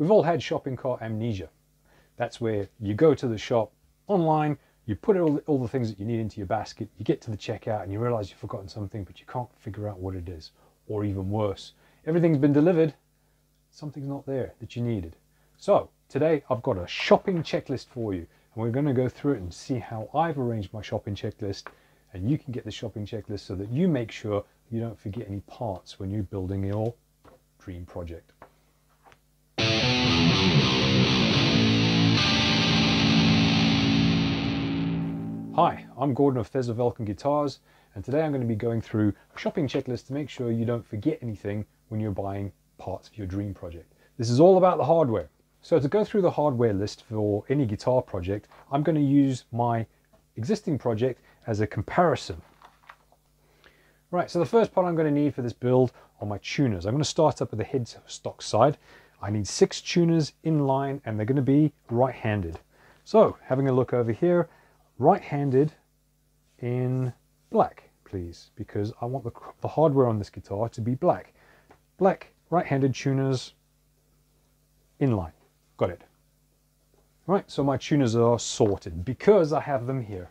We've all had shopping cart amnesia. That's where you go to the shop online, you put all the things that you need into your basket, you get to the checkout and you realize you've forgotten something, but you can't figure out what it is. Or even worse, everything's been delivered, something's not there that you needed. So today I've got a shopping checklist for you, and we're going to go through it and see how I've arranged my shopping checklist, and you can get the shopping checklist so that you make sure you don't forget any parts when you're building your dream project. Hi, I'm Gordon of Thezur Valken Guitars, and today I'm going to be going through a shopping checklist to make sure you don't forget anything when you're buying parts for your dream project. This is all about the hardware. So to go through the hardware list for any guitar project, I'm going to use my existing project as a comparison. Right, so the first part I'm going to need for this build are my tuners. I'm going to start up with the headstock side. I need 6 tuners in line, and they're going to be right-handed. So having a look over here, right-handed in black, please, because I want the hardware on this guitar to be black. Black right-handed tuners inline. Got it. All right, so my tuners are sorted because I have them here.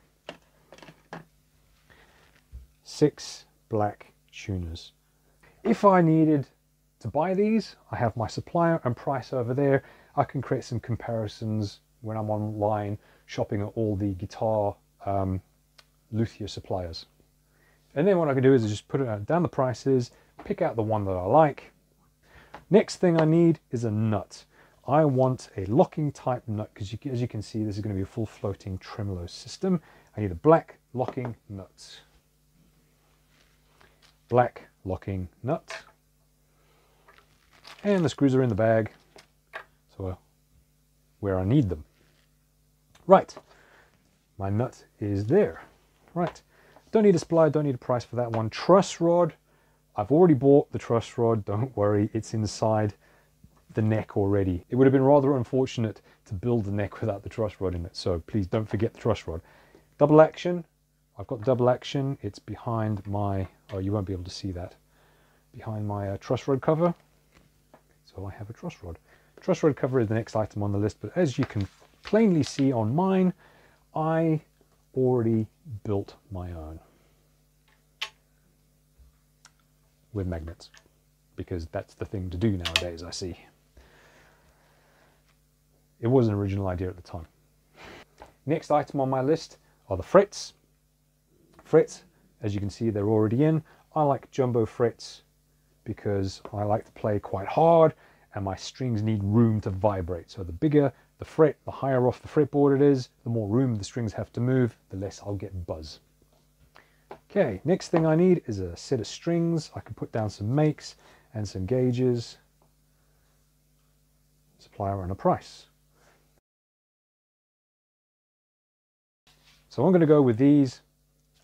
6 black tuners. If I needed to buy these, I have my supplier and price over there. I can create some comparisons when I'm online shopping at all the guitar luthier suppliers. And then what I can do is just put it down the prices, pick out the one that I like. Next thing I need is a nut. I want a locking type nut because as you can see, this is going to be a full floating tremolo system. I need a black locking nut. Black locking nut. And the screws are in the bag, so where I need them. Right, my nut is there. Right, don't need a supplier, don't need a price for that one. Truss rod, I've already bought the truss rod, don't worry, it's inside the neck already. It would have been rather unfortunate to build the neck without the truss rod in it, so please don't forget the truss rod. Double action, I've got double action, it's behind my, oh you won't be able to see that, behind my truss rod cover, so I have a truss rod. Truss rod cover is the next item on the list, but as you can plainly see on mine, I already built my own with magnets because that's the thing to do nowadays, I see. It was an original idea at the time. Next item on my list are the frets. Frets, as you can see, they're already in. I like jumbo frets because I like to play quite hard and my strings need room to vibrate. So the bigger the fret, the higher off the fretboard it is, the more room the strings have to move, the less I'll get buzz. Okay, next thing I need is a set of strings. I can put down some makes and some gauges, supplier and a price. So I'm going to go with these,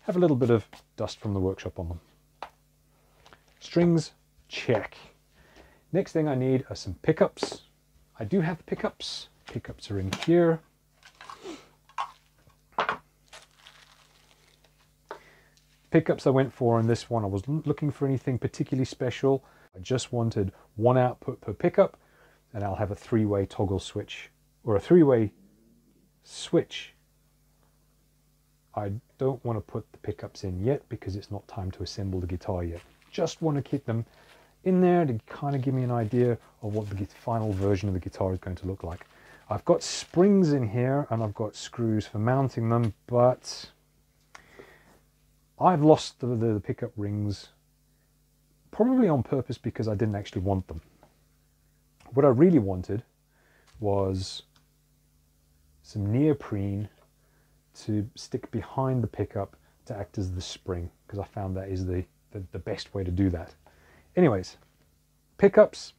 have a little bit of dust from the workshop on them. Strings, check. Next thing I need are some pickups. I do have pickups. Pickups are in here. Pickups I went for on this one, I wasn't looking for anything particularly special. I just wanted one output per pickup, and I'll have a three-way toggle switch, or a three-way switch. I don't want to put the pickups in yet because it's not time to assemble the guitar yet. Just want to keep them in there to kind of give me an idea of what the final version of the guitar is going to look like. I've got springs in here and I've got screws for mounting them, but I've lost the pickup rings probably on purpose because I didn't actually want them. What I really wanted was some neoprene to stick behind the pickup to act as the spring because I found that is the best way to do that. Anyways, pickups,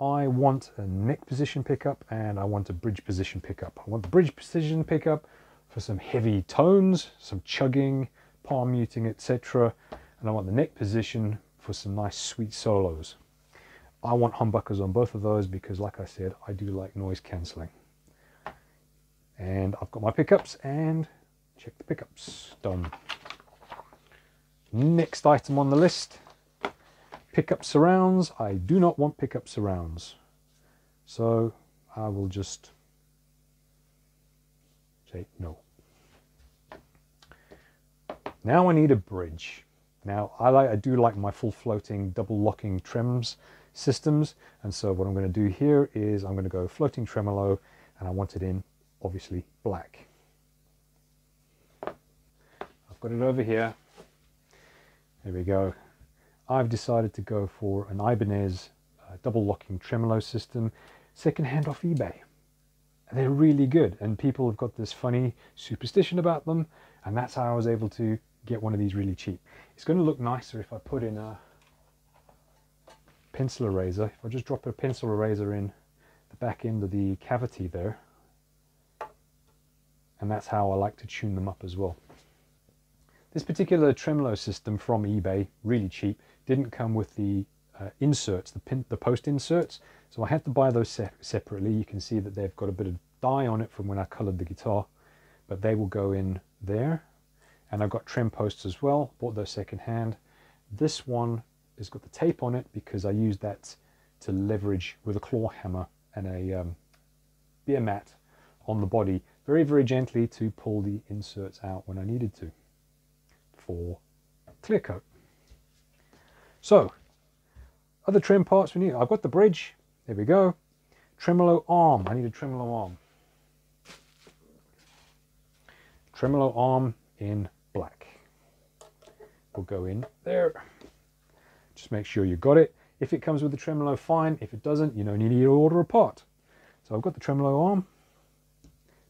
I want a neck position pickup and I want a bridge position pickup. I want the bridge position pickup for some heavy tones, some chugging, palm muting, etc. And I want the neck position for some nice sweet solos. I want humbuckers on both of those because like I said, I do like noise cancelling. And I've got my pickups and check the pickups, done. Next item on the list. Pickup surrounds, I do not want pickup surrounds. So I will just say no. Now I need a bridge. Now I do like my full floating double locking trims systems, and so what I'm going to do here is I'm going to go floating tremolo, and I want it in obviously black. I've got it over here. There we go. I've decided to go for an Ibanez double locking tremolo system, secondhand off eBay. They're really good, and people have got this funny superstition about them, and that's how I was able to get one of these really cheap. It's going to look nicer if I put in a pencil eraser. If I just drop a pencil eraser in the back end of the cavity there, and that's how I like to tune them up as well. This particular tremolo system from eBay, really cheap, didn't come with the inserts, the post inserts, so I had to buy those separately. You can see that they've got a bit of dye on it from when I colored the guitar, but they will go in there. And I've got trim posts as well, bought those second hand. This one has got the tape on it because I used that to leverage with a claw hammer and a beer mat on the body very, very gently to pull the inserts out when I needed to for clear coat. So other trim parts we need, I've got the bridge, there we go. Tremolo arm, I need a tremolo arm. Tremolo arm in black will go in there. Just make sure you got it. If it comes with the tremolo, fine. If it doesn't, you don't need to order a part. So I've got the tremolo arm,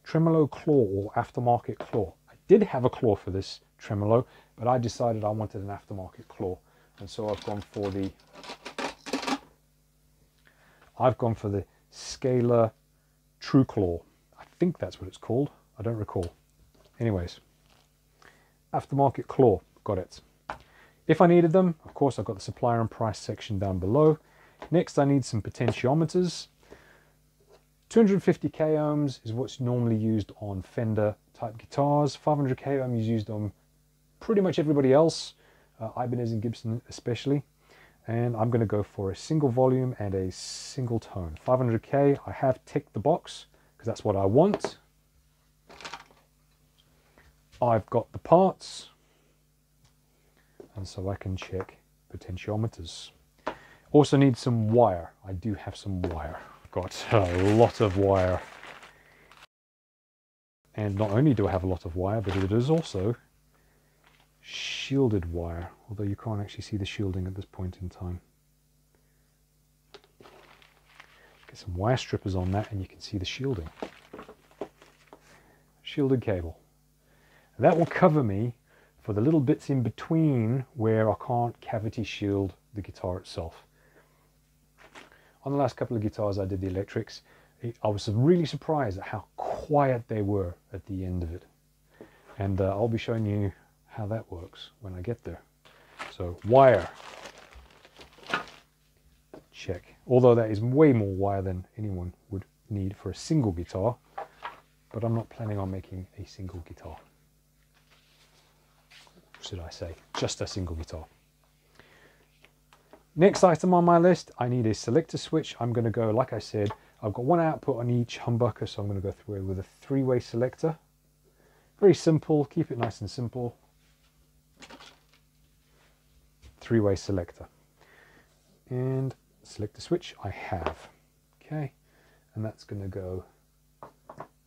tremolo claw or aftermarket claw. I did have a claw for this tremolo, but I decided I wanted an aftermarket claw, and so I've gone for the Scaler True Claw. I think that's what it's called. I don't recall. Anyways, aftermarket claw, got it. If I needed them, of course, I've got the supplier and price section down below. Next, I need some potentiometers. 250k ohms is what's normally used on Fender type guitars. 500k ohms is used on pretty much everybody else, Ibanez and Gibson especially. And I'm going to go for a single volume and a single tone. 500k, I have ticked the box because that's what I want. I've got the parts, and so I can check potentiometers. Also need some wire. I do have some wire. Got a lot of wire. And not only do I have a lot of wire, but it is also shielded wire, although you can't actually see the shielding at this point in time. Get some wire strippers on that and you can see the shielding. Shielded cable. That will cover me for the little bits in between where I can't cavity shield the guitar itself. On the last couple of guitars I did the electrics, I was really surprised at how quiet they were at the end of it. And I'll be showing you how that works when I get there. So wire, check. Although that is way more wire than anyone would need for a single guitar, but I'm not planning on making a single guitar. Should I say, just a single guitar. Next item on my list, I need a selector switch. I'm going to go, like I said, I've got one output on each humbucker, so I'm going to go through with a three-way selector. Very simple, keep it nice and simple. Three-way selector. And selector switch I have. Okay, and that's going to go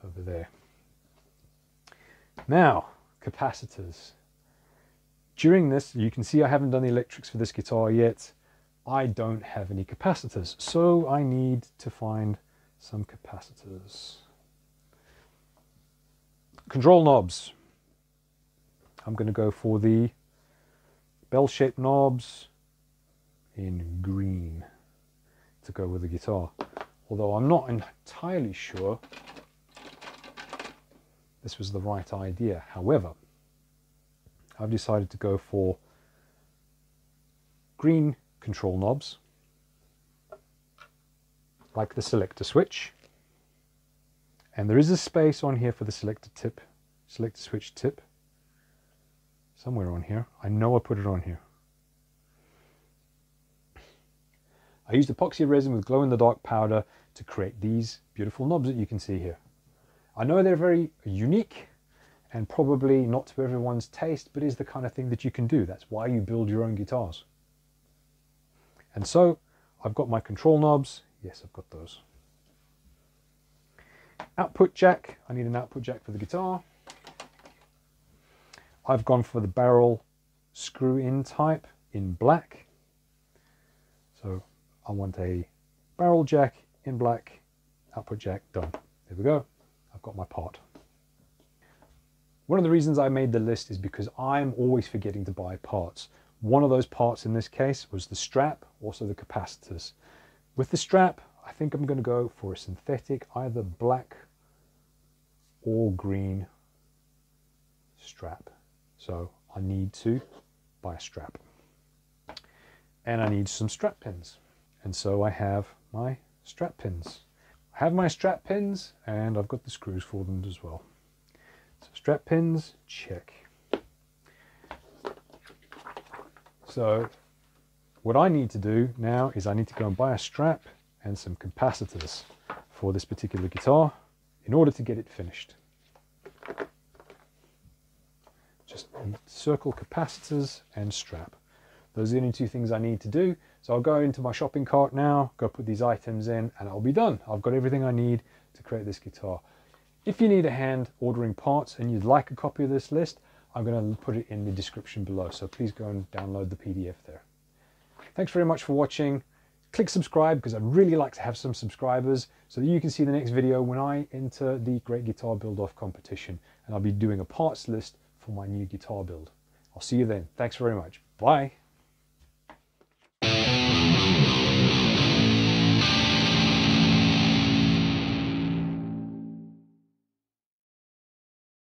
over there. Now, capacitors. During this, you can see I haven't done the electrics for this guitar yet. I don't have any capacitors, so I need to find some capacitors. Control knobs. I'm going to go for the bell-shaped knobs in green to go with the guitar. Although I'm not entirely sure this was the right idea. However, I've decided to go for green control knobs, like the selector switch. And there is a space on here for the selector switch tip, somewhere on here. I know I put it on here. I used epoxy resin with glow-in-the-dark powder to create these beautiful knobs that you can see here. I know they're very unique and probably not to everyone's taste, but it's the kind of thing that you can do. That's why you build your own guitars. And so I've got my control knobs. Yes, I've got those. Output jack. I need an output jack for the guitar. I've gone for the barrel screw-in type in black. So I want a barrel jack in black, output jack, done. There we go. I've got my part. One of the reasons I made the list is because I'm always forgetting to buy parts. One of those parts in this case was the strap, also the capacitors. With the strap, I think I'm going to go for a synthetic, either black or green strap. So I need to buy a strap. And I need some strap pins. And so I have my strap pins. I have my strap pins and I've got the screws for them as well. So strap pins, check. So what I need to do now is I need to go and buy a strap and some capacitors for this particular guitar in order to get it finished. Just circle capacitors and strap. Those are the only two things I need to do. So I'll go into my shopping cart now, go put these items in, and I'll be done. I've got everything I need to create this guitar. If you need a hand ordering parts and you'd like a copy of this list, I'm going to put it in the description below. So please go and download the PDF there. Thanks very much for watching. Click subscribe because I'd really like to have some subscribers so that you can see the next video when I enter the Great Guitar Build Off competition. And I'll be doing a parts list for my new guitar build. I'll see you then. Thanks very much. Bye.